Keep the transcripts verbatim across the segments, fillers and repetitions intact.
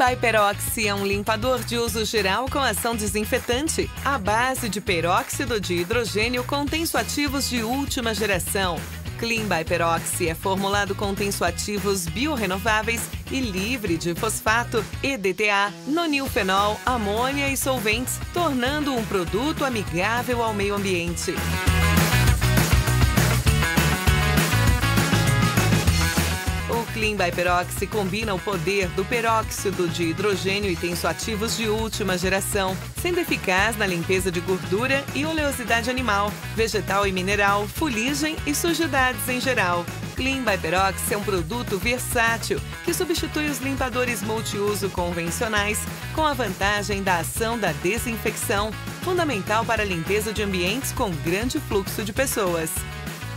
by Peroxy é um limpador de uso geral com ação desinfetante. A base de peróxido de hidrogênio contém suativos de última geração. Clean by Peroxy é formulado com tensoativos biorrenováveis e livre de fosfato, E D T A, nonilfenol, amônia e solventes, tornando um produto amigável ao meio ambiente. Clean by Peroxy combina o poder do peróxido de hidrogênio e tensoativos de última geração, sendo eficaz na limpeza de gordura e oleosidade animal, vegetal e mineral, fuligem e sujidades em geral. Clean by Peroxy é um produto versátil que substitui os limpadores multiuso convencionais, com a vantagem da ação da desinfecção, fundamental para a limpeza de ambientes com grande fluxo de pessoas.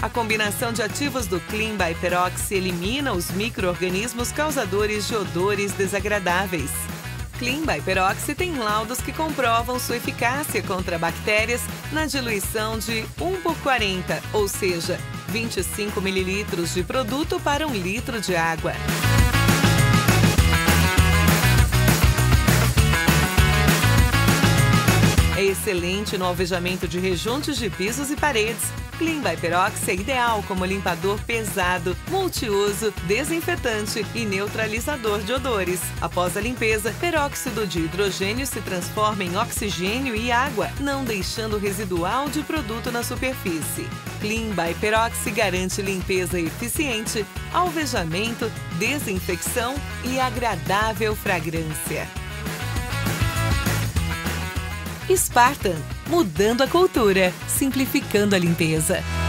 A combinação de ativos do Clean by Peroxy elimina os micro-organismos causadores de odores desagradáveis. Clean by Peroxy tem laudos que comprovam sua eficácia contra bactérias na diluição de um por quarenta, ou seja, vinte e cinco mililitros de produto para um litro de água. É excelente no alvejamento de rejuntos de pisos e paredes. Clean by Peroxy é ideal como limpador pesado, multiuso, desinfetante e neutralizador de odores. Após a limpeza, peróxido de hidrogênio se transforma em oxigênio e água, não deixando residual de produto na superfície. Clean by Peroxy garante limpeza eficiente, alvejamento, desinfecção e agradável fragrância. Spartan, mudando a cultura, simplificando a limpeza.